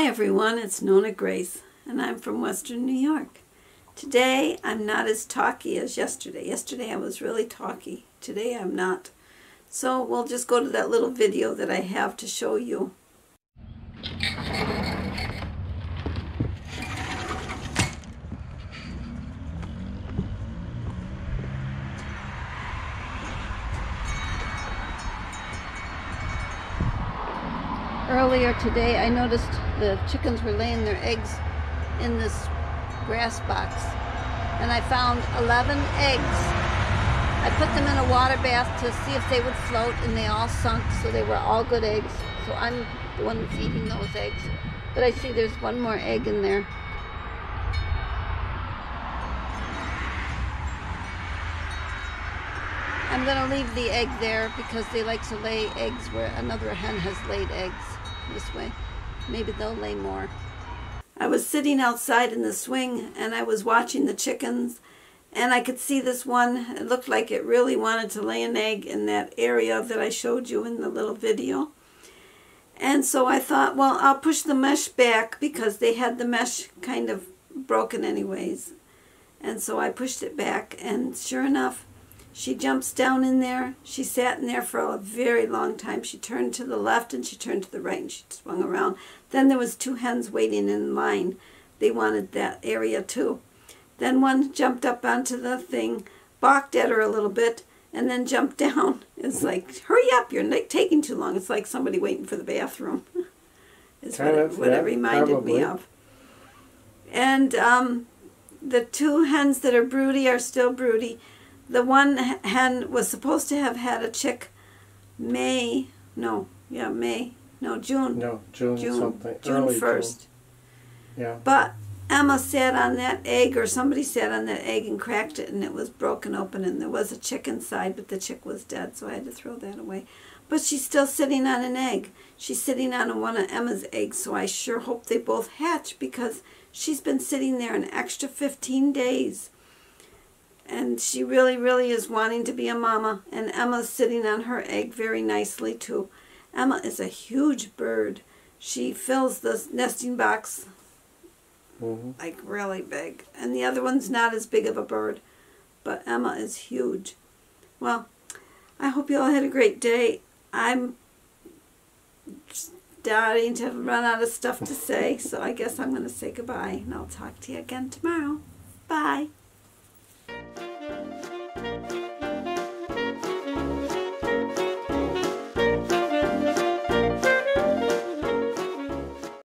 Hi everyone, it's Nona Grace, and I'm from Western New York. Today I'm not as talky as yesterday. Yesterday I was really talky. Today I'm not. So we'll just go to that little video that I have to show you. Earlier today I noticed the chickens were laying their eggs in this grass box, and I found 11 eggs. I put them in a water bath to see if they would float, and they all sunk, so they were all good eggs. So I'm the one that's eating those eggs, but I see there's one more egg in there. I'm going to leave the egg there because they like to lay eggs where another hen has laid eggs. This way, maybe they'll lay more. I was sitting outside in the swing and I was watching the chickens, and I could see this one. It looked like it really wanted to lay an egg in that area that I showed you in the little video. And so I thought, well, I'll push the mesh back because they had the mesh kind of broken anyways. And so I pushed it back, and sure enough, she jumps down in there. She sat in there for a very long time. She turned to the left and she turned to the right and she swung around. Then there was two hens waiting in line. They wanted that area too. Then one jumped up onto the thing, balked at her a little bit, and then jumped down. It's like, hurry up, you're taking too long. It's like somebody waiting for the bathroom. It's what it reminded me of. And the two hens that are broody are still broody. The one hen was supposed to have had a chick June 1st. Yeah. But Emma sat on that egg, or somebody sat on that egg and cracked it, and it was broken open, and there was a chick inside, but the chick was dead, so I had to throw that away. But she's still sitting on an egg. She's sitting on one of Emma's eggs, so I sure hope they both hatch, because she's been sitting there an extra 15 days. And she really, really is wanting to be a mama. And Emma's sitting on her egg very nicely, too. Emma is a huge bird. She fills the nesting box, like really big. And the other one's not as big of a bird. But Emma is huge. Well, I hope you all had a great day. I'm starting to run out of stuff to say, so I guess I'm going to say goodbye. And I'll talk to you again tomorrow. Bye.